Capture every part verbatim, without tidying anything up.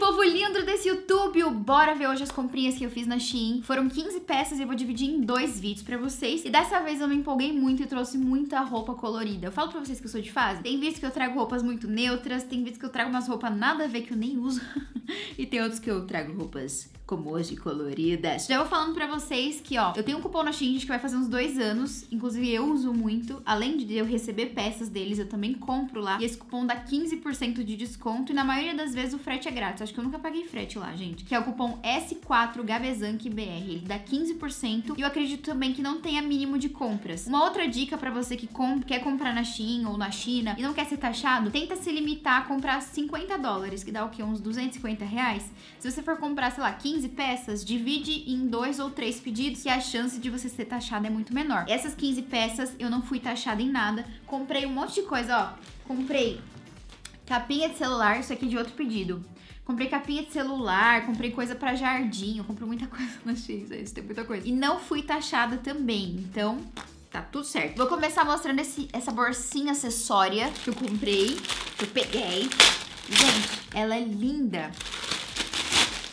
povo lindo desse YouTube! Bora ver hoje as comprinhas que eu fiz na Shein. Foram quinze peças e eu vou dividir em dois vídeos pra vocês. E dessa vez eu me empolguei muito e trouxe muita roupa colorida. Eu falo pra vocês que eu sou de fase. Tem vídeos que eu trago roupas muito neutras, tem vídeos que eu trago umas roupas nada a ver que eu nem uso. E tem outros que eu trago roupas como hoje, coloridas. Já vou falando pra vocês que, ó, eu tenho um cupom na Shein, gente, que vai fazer uns dois anos. Inclusive, eu uso muito. Além de eu receber peças deles, eu também compro lá. E esse cupom dá quinze por cento de desconto. E na maioria das vezes o frete é grátis. Acho que eu nunca paguei frete lá, gente. Que é o cupom S quatro Gabe Zanqui B R. Ele dá quinze por cento. E eu acredito também que não tenha mínimo de compras. Uma outra dica pra você que comp quer comprar na Shein ou na China e não quer ser taxado, tenta se limitar a comprar cinquenta dólares, que dá o quê? Uns duzentos e cinquenta reais. Se você for comprar, sei lá, quinze peças, divide em dois ou três pedidos, que a chance de você ser taxada é muito menor. Essas quinze peças eu não fui taxada em nada. Comprei um monte de coisa, ó. Comprei capinha de celular, isso aqui é de outro pedido. Comprei capinha de celular, comprei coisa pra jardim, eu compro muita coisa na Shein, isso tem muita coisa. E não fui taxada também, então tá tudo certo. Vou começar mostrando esse, essa borsinha acessória que eu comprei, que eu peguei. Gente, ela é linda.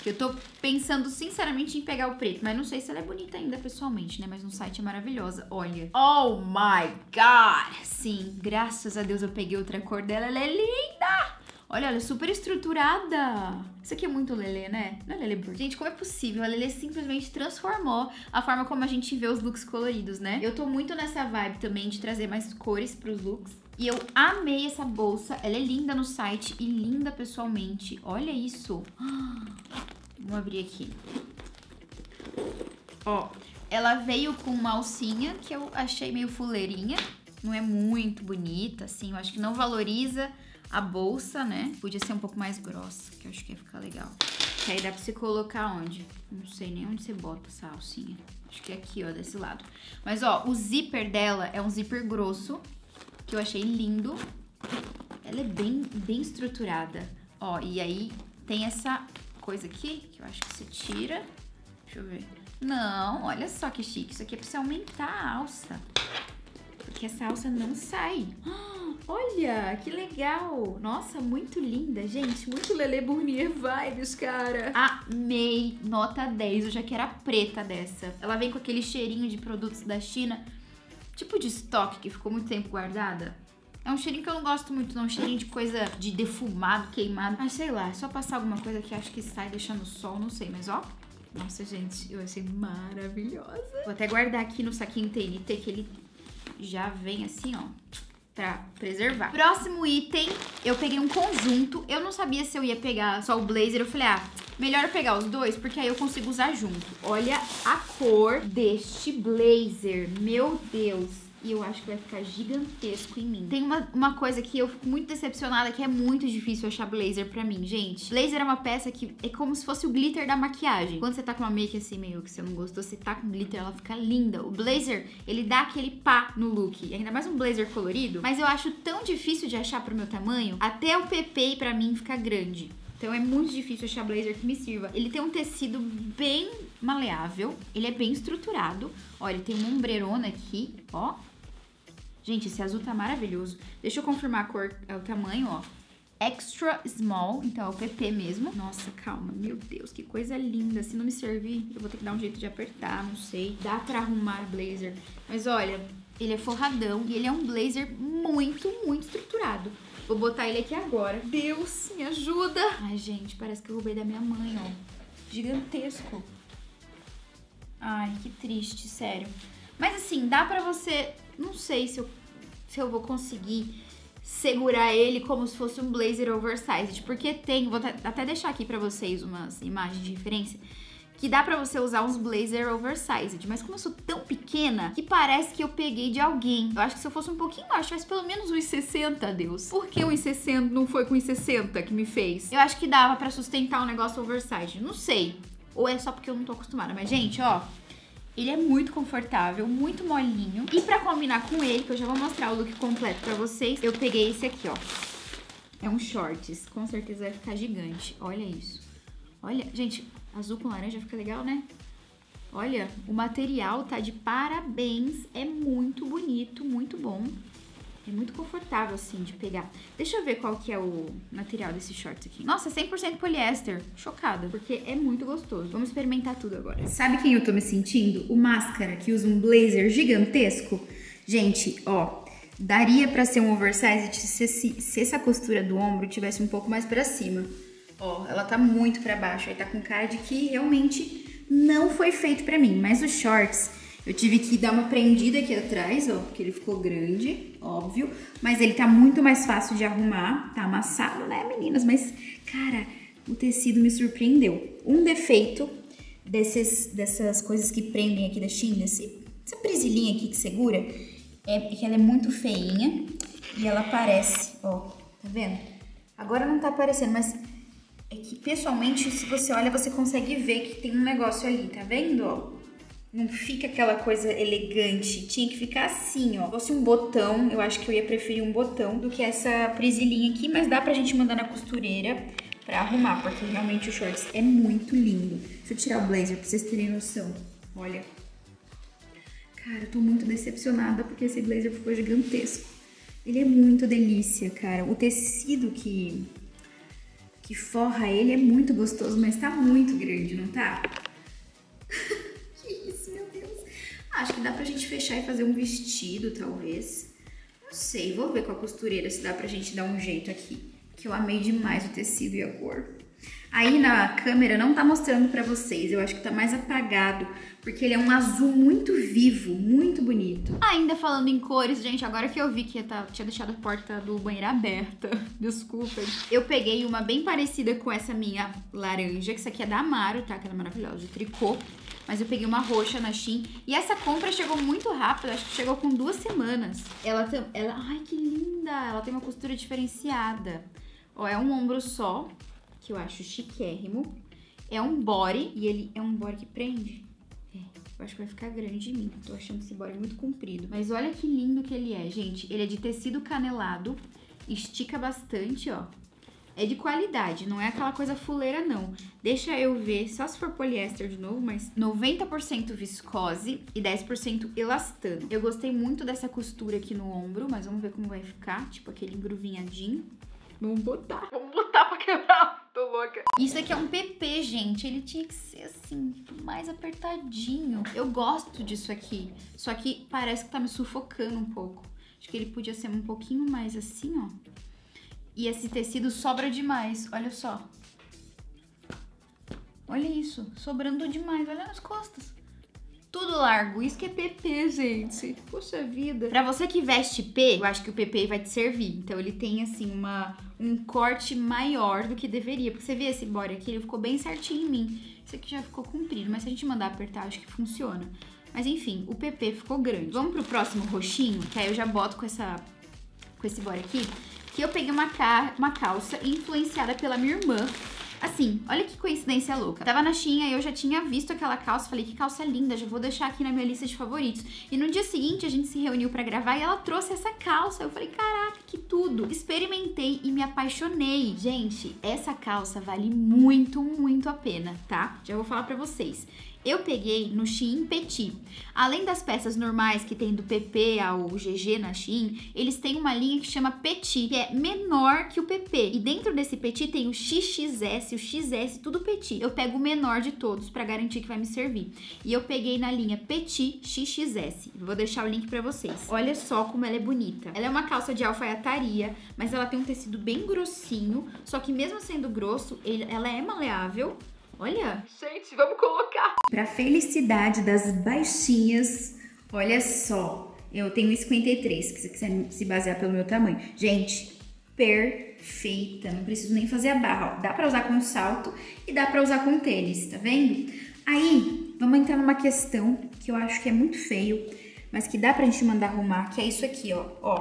Eu tô pensando sinceramente em pegar o preto, mas não sei se ela é bonita ainda pessoalmente, né? Mas no site é maravilhosa, olha. Oh my God! Sim, graças a Deus eu peguei outra cor dela, ela é linda! Olha, ela é super estruturada. Isso aqui é muito Lelê, né? Não é Lelê Bonnier? Gente, como é possível? A Lelê simplesmente transformou a forma como a gente vê os looks coloridos, né? Eu tô muito nessa vibe também de trazer mais cores pros looks. E eu amei essa bolsa. Ela é linda no site e linda pessoalmente. Olha isso. Vamos abrir aqui. Ó, ela veio com uma alcinha que eu achei meio fuleirinha. Não é muito bonita, assim. Eu acho que não valoriza a bolsa, né? Podia ser um pouco mais grossa, que eu acho que ia ficar legal. Que aí dá pra você colocar onde? Não sei nem onde você bota essa alcinha. Acho que é aqui, ó, desse lado. Mas, ó, o zíper dela é um zíper grosso, que eu achei lindo. Ela é bem, bem estruturada. Ó, e aí tem essa coisa aqui, que eu acho que você tira. Deixa eu ver. Não, olha só que chique. Isso aqui é pra você aumentar a alça. Porque essa alça não sai. Olha, que legal. Nossa, muito linda, gente. Muito Lelê Bonnier vibes, cara. Amei. Nota dez. Eu já quero a preta dessa. Ela vem com aquele cheirinho de produtos da China. Tipo de estoque que ficou muito tempo guardada. É um cheirinho que eu não gosto muito, não. Um cheirinho de coisa de defumado, queimado. Mas sei lá, é só passar alguma coisa que acho que sai deixando o sol, não sei. Mas ó, nossa, gente, eu achei maravilhosa. Vou até guardar aqui no saquinho T N T, que ele já vem assim, ó, pra preservar. Próximo item, eu peguei um conjunto. Eu não sabia se eu ia pegar só o blazer. Eu falei, ah, melhor eu pegar os dois, porque aí eu consigo usar junto. Olha a cor deste blazer. Meu Deus. E eu acho que vai ficar gigantesco em mim. Tem uma, uma coisa que eu fico muito decepcionada, que é muito difícil achar blazer pra mim, gente. Blazer é uma peça que é como se fosse o glitter da maquiagem. Quando você tá com uma make assim, meio que você não gostou, você tá com glitter, ela fica linda. O blazer, ele dá aquele pá no look. Ainda mais um blazer colorido. Mas eu acho tão difícil de achar pro meu tamanho, até o P P pra mim fica grande. Então é muito difícil achar blazer que me sirva. Ele tem um tecido bem maleável, ele é bem estruturado. Olha, ele tem uma ombrerona aqui, ó. Gente, esse azul tá maravilhoso. Deixa eu confirmar a cor, o tamanho, ó. Extra small, então é o P P mesmo. Nossa, calma, meu Deus, que coisa linda. Se não me servir, eu vou ter que dar um jeito de apertar, não sei. Dá pra arrumar blazer. Mas olha, ele é forradão e ele é um blazer muito, muito estruturado. Vou botar ele aqui agora. Deus, me ajuda. Ai, gente, parece que eu roubei da minha mãe, ó. Gigantesco. Ai, que triste, sério. Mas assim, dá pra você... Não sei se eu, se eu vou conseguir segurar ele como se fosse um blazer oversized. Porque tem... Vou até deixar aqui pra vocês umas imagens de referência. Que dá pra você usar uns blazer oversized. Mas como eu sou tão pequena, que parece que eu peguei de alguém. Eu acho que se eu fosse um pouquinho mais, tivesse pelo menos uns sessenta, Deus. Por que uns sessenta, não foi com uns sessenta que me fez? Eu acho que dava pra sustentar um negócio oversized. Não sei. Ou é só porque eu não tô acostumada. Mas, gente, ó, ele é muito confortável, muito molinho. E pra combinar com ele, que eu já vou mostrar o look completo pra vocês, eu peguei esse aqui, ó. É um shorts. Com certeza vai ficar gigante. Olha isso. Olha, gente, azul com laranja fica legal, né? Olha, o material tá de parabéns, é muito bonito, muito bom. É muito confortável, assim, de pegar. Deixa eu ver qual que é o material desse short aqui. Nossa, cem por cento poliéster. Chocada, porque é muito gostoso. Vamos experimentar tudo agora. Sabe quem eu tô me sentindo? O Máscara, que usa um blazer gigantesco. Gente, ó, daria pra ser um oversized se, se, se essa costura do ombro tivesse um pouco mais pra cima. Ó, ela tá muito pra baixo. Aí tá com cara de que realmente não foi feito pra mim. Mas os shorts... eu tive que dar uma prendida aqui atrás, ó, porque ele ficou grande, óbvio. Mas ele tá muito mais fácil de arrumar, tá amassado, né, meninas? Mas, cara, o tecido me surpreendeu. Um defeito desses, dessas coisas que prendem aqui da Shein, essa presilhinha aqui que segura, é que ela é muito feinha e ela aparece, ó, tá vendo? Agora não tá aparecendo, mas é que, pessoalmente, se você olha, você consegue ver que tem um negócio ali, tá vendo, ó? Não fica aquela coisa elegante. Tinha que ficar assim, ó. Se fosse um botão, eu acho que eu ia preferir um botão do que essa presilhinha aqui. Mas dá pra gente mandar na costureira pra arrumar, porque realmente o shorts é muito lindo. Deixa eu tirar o blazer pra vocês terem noção. Olha. Cara, eu tô muito decepcionada porque esse blazer ficou gigantesco. Ele é muito delícia, cara. O tecido que, que forra ele é muito gostoso, mas tá muito grande, não tá? Acho que dá pra gente fechar e fazer um vestido, talvez. Não sei, vou ver com a costureira se dá pra gente dar um jeito aqui. Que eu amei demais o tecido e a cor. Aí na câmera não tá mostrando pra vocês, eu acho que tá mais apagado. Porque ele é um azul muito vivo, muito bonito. Ainda falando em cores, gente, agora que eu vi que eu tinha deixado a porta do banheiro aberta, desculpa. Eu peguei uma bem parecida com essa minha laranja, que essa aqui é da Amaro, tá? Aquela maravilhosa, de tricô. Mas eu peguei uma roxa na Shein. E essa compra chegou muito rápido, acho que chegou com duas semanas. Ela tem... Ela, ai, que linda! Ela tem uma costura diferenciada. Ó, é um ombro só, que eu acho chiquérrimo. É um body, e ele é um body que prende. É, eu acho que vai ficar grande em mim. Tô achando esse body muito comprido. Mas olha que lindo que ele é, gente. Ele é de tecido canelado, estica bastante, ó. É de qualidade, não é aquela coisa fuleira, não. Deixa eu ver, só se for poliéster de novo, mas noventa por cento viscose e dez por cento elastano. Eu gostei muito dessa costura aqui no ombro, mas vamos ver como vai ficar. Tipo aquele engruvinhadinho. Vamos botar. Vamos botar pra quebrar. Tô louca. Isso aqui é um P P, gente. Ele tinha que ser assim, mais apertadinho. Eu gosto disso aqui, só que parece que tá me sufocando um pouco. Acho que ele podia ser um pouquinho mais assim, ó. E esse tecido sobra demais, olha só. Olha isso, sobrando demais, olha nas costas. Tudo largo, isso que é P P, gente. Poxa vida. Pra você que veste P, eu acho que o P P vai te servir. Então ele tem, assim, uma, um corte maior do que deveria. Porque você vê esse body aqui, ele ficou bem certinho em mim. Isso aqui já ficou comprido, mas se a gente mandar apertar, acho que funciona. Mas enfim, o P P ficou grande. Vamos pro próximo roxinho, que aí eu já boto com, essa, com esse body aqui. Que eu peguei uma, ca... uma calça influenciada pela minha irmã. Assim, olha que coincidência louca. Tava na Shein e eu já tinha visto aquela calça. Falei, que calça linda, já vou deixar aqui na minha lista de favoritos. E no dia seguinte a gente se reuniu pra gravar e ela trouxe essa calça. Eu falei, caraca, que tudo. Experimentei e me apaixonei. Gente, essa calça vale muito, muito a pena, tá? Já vou falar pra vocês. Eu peguei no Shein Petit. Além das peças normais que tem do P P ao G G na Shein, eles têm uma linha que chama Petit, que é menor que o P P. E dentro desse Petit tem o X X S, o X S, tudo Petit. Eu pego o menor de todos pra garantir que vai me servir. E eu peguei na linha Petit X X S. Vou deixar o link pra vocês. Olha só como ela é bonita. Ela é uma calça de alfaiataria, mas ela tem um tecido bem grossinho. Só que mesmo sendo grosso, ela é maleável. Olha, gente, vamos colocar. Pra felicidade das baixinhas, olha só. Eu tenho um cinquenta e três, se você quiser se basear pelo meu tamanho. Gente, perfeita. Não preciso nem fazer a barra, ó. Dá pra usar com salto e dá pra usar com tênis, tá vendo? Aí, vamos entrar numa questão que eu acho que é muito feio, mas que dá pra gente mandar arrumar, que é isso aqui, ó. Ó,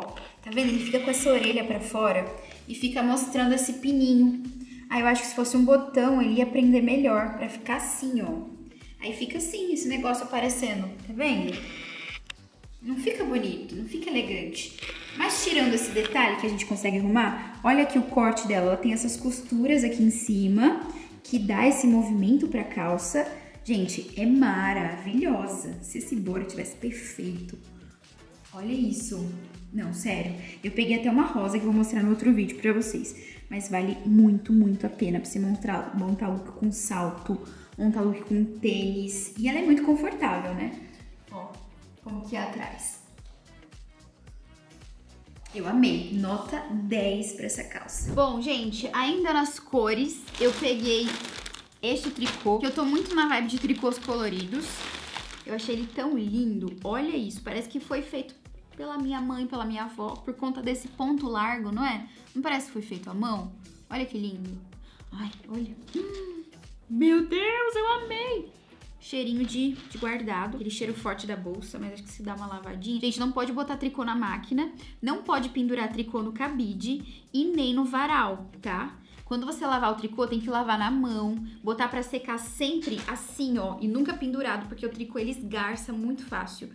tá vendo? Ele fica com essa orelha pra fora e fica mostrando esse pininho. Aí eu acho que se fosse um botão, ele ia prender melhor, pra ficar assim, ó. Aí fica assim, esse negócio aparecendo, tá vendo? Não fica bonito, não fica elegante. Mas tirando esse detalhe que a gente consegue arrumar, olha aqui o corte dela. Ela tem essas costuras aqui em cima, que dá esse movimento pra calça. Gente, é maravilhosa. Se esse body tivesse perfeito. Olha isso. Não, sério. Eu peguei até uma rosa que eu vou mostrar no outro vídeo pra vocês. Mas vale muito, muito a pena pra você montar, montar look com salto, montar look com tênis. E ela é muito confortável, né? Ó, como que é atrás. Eu amei. Nota dez pra essa calça. Bom, gente, ainda nas cores, eu peguei este tricô, que eu tô muito na vibe de tricôs coloridos. Eu achei ele tão lindo. Olha isso, parece que foi feito pela minha mãe, pela minha avó, por conta desse ponto largo, não é? Não parece que foi feito à mão? Olha que lindo. Ai, olha. Hum, meu Deus, eu amei! Cheirinho de, de guardado, aquele cheiro forte da bolsa, mas acho que se dá uma lavadinha. Gente, não pode botar tricô na máquina, não pode pendurar tricô no cabide e nem no varal, tá? Quando você lavar o tricô, tem que lavar na mão, botar pra secar sempre assim, ó, e nunca pendurado, porque o tricô, ele esgarça muito fácil.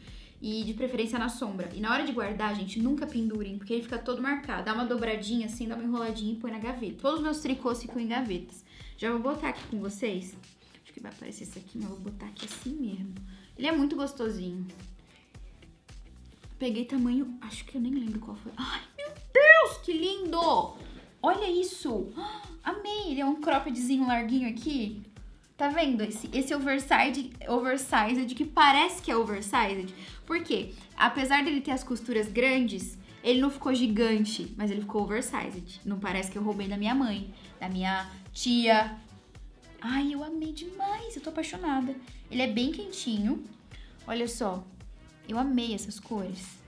E de preferência na sombra. E na hora de guardar, gente, nunca pendurem, porque ele fica todo marcado. Dá uma dobradinha assim, dá uma enroladinha e põe na gaveta. Todos os meus tricôs ficam em gavetas. Já vou botar aqui com vocês. Acho que vai aparecer esse aqui, mas eu vou botar aqui assim mesmo. Ele é muito gostosinho. Peguei tamanho... Acho que eu nem lembro qual foi. Ai, meu Deus, que lindo! Olha isso! Ah, amei! Ele é um croppedzinho larguinho aqui. Tá vendo? Esse, esse oversized, oversized, que parece que é oversized. Por quê? Apesar dele ter as costuras grandes, ele não ficou gigante, mas ele ficou oversized. Não parece que eu roubei da minha mãe, da minha tia. Ai, eu amei demais, eu tô apaixonada. Ele é bem quentinho. Olha só, eu amei essas cores.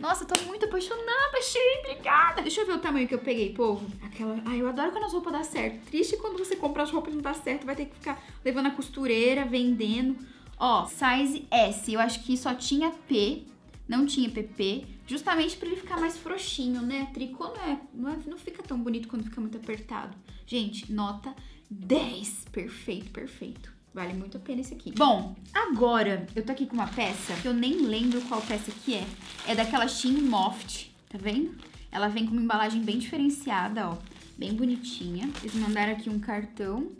Nossa, eu tô muito apaixonada, Shein, obrigada! Deixa eu ver o tamanho que eu peguei, povo. Aquela... Ai, eu adoro quando as roupas dão certo. Triste quando você compra as roupas e não dá certo, vai ter que ficar levando a costureira, vendendo. Ó, size S, eu acho que só tinha P, não tinha P P, justamente pra ele ficar mais frouxinho, né? Tricô não é, não, é, não fica tão bonito quando fica muito apertado. Gente, nota dez, perfeito, perfeito. Vale muito a pena esse aqui. Bom, agora eu tô aqui com uma peça que eu nem lembro qual peça que é. É daquela Shein Moft, tá vendo? Ela vem com uma embalagem bem diferenciada, ó. Bem bonitinha. Eles mandaram aqui um cartão.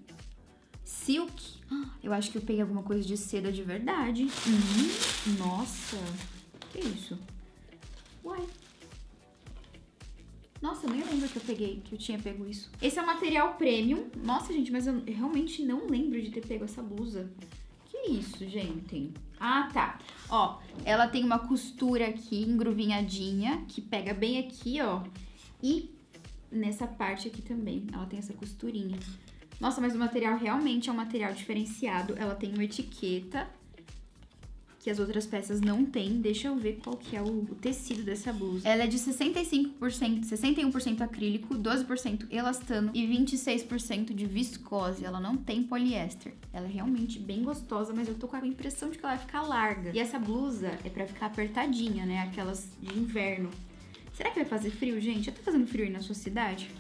Silk. Eu acho que eu peguei alguma coisa de seda de verdade. Hum, nossa. Que isso? Uai. Nossa, eu nem lembro que eu peguei, que eu tinha pego isso. Esse é o material premium. Nossa, gente, mas eu realmente não lembro de ter pego essa blusa. Que isso, gente? Ah, tá. Ó, ela tem uma costura aqui, engruvinhadinha, que pega bem aqui, ó. E nessa parte aqui também, ela tem essa costurinha. Nossa, mas o material realmente é um material diferenciado. Ela tem uma etiqueta que as outras peças não tem. Deixa eu ver qual que é o, o tecido dessa blusa. Ela é de sessenta e cinco por cento, sessenta e um por cento acrílico, doze por cento elastano e vinte e seis por cento de viscose. Ela não tem poliéster. Ela é realmente bem gostosa, mas eu tô com a impressão de que ela vai ficar larga. E essa blusa é pra ficar apertadinha, né? Aquelas de inverno. Será que vai fazer frio, gente? Já tá fazendo frio aí na sua cidade?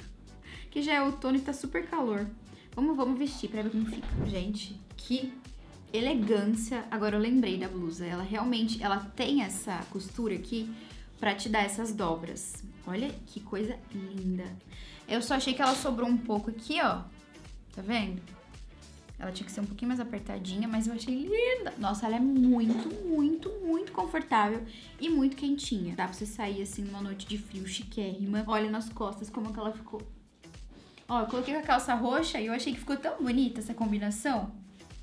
Que já é outono e tá super calor. Vamos, vamos vestir pra ver como fica. Gente, que... elegância. Agora eu lembrei da blusa. Ela realmente, ela tem essa costura aqui pra te dar essas dobras. Olha que coisa linda. Eu só achei que ela sobrou um pouco aqui, ó. Tá vendo? Ela tinha que ser um pouquinho mais apertadinha, mas eu achei linda. Nossa, ela é muito, muito, muito confortável e muito quentinha. Dá pra você sair assim numa noite de frio chiquérrima. Olha nas costas como que ela ficou. Ó, eu coloquei com a calça roxa e eu achei que ficou tão bonita essa combinação.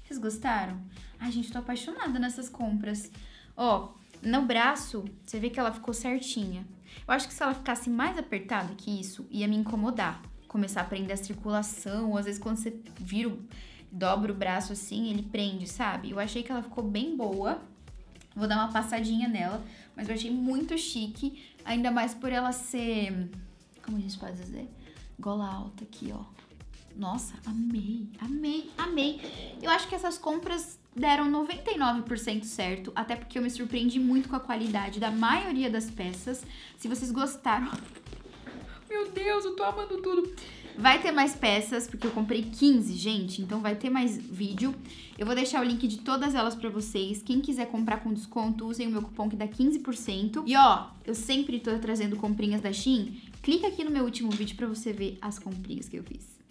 Vocês gostaram? Ai, gente, tô apaixonada nessas compras. Ó, no braço, você vê que ela ficou certinha. Eu acho que se ela ficasse mais apertada que isso, ia me incomodar. Começar a prender a circulação, ou às vezes quando você vira, o, dobra o braço assim, ele prende, sabe? Eu achei que ela ficou bem boa. Vou dar uma passadinha nela, mas eu achei muito chique. Ainda mais por ela ser, como a gente pode dizer? Gola alta aqui, ó. Nossa, amei, amei, amei. Eu acho que essas compras deram noventa e nove por cento certo, até porque eu me surpreendi muito com a qualidade da maioria das peças. Se vocês gostaram... Meu Deus, eu tô amando tudo. Vai ter mais peças, porque eu comprei quinze, gente, então vai ter mais vídeo. Eu vou deixar o link de todas elas pra vocês. Quem quiser comprar com desconto, usem o meu cupom que dá quinze por cento. E ó, eu sempre tô trazendo comprinhas da Shein. Clica aqui no meu último vídeo pra você ver as comprinhas que eu fiz.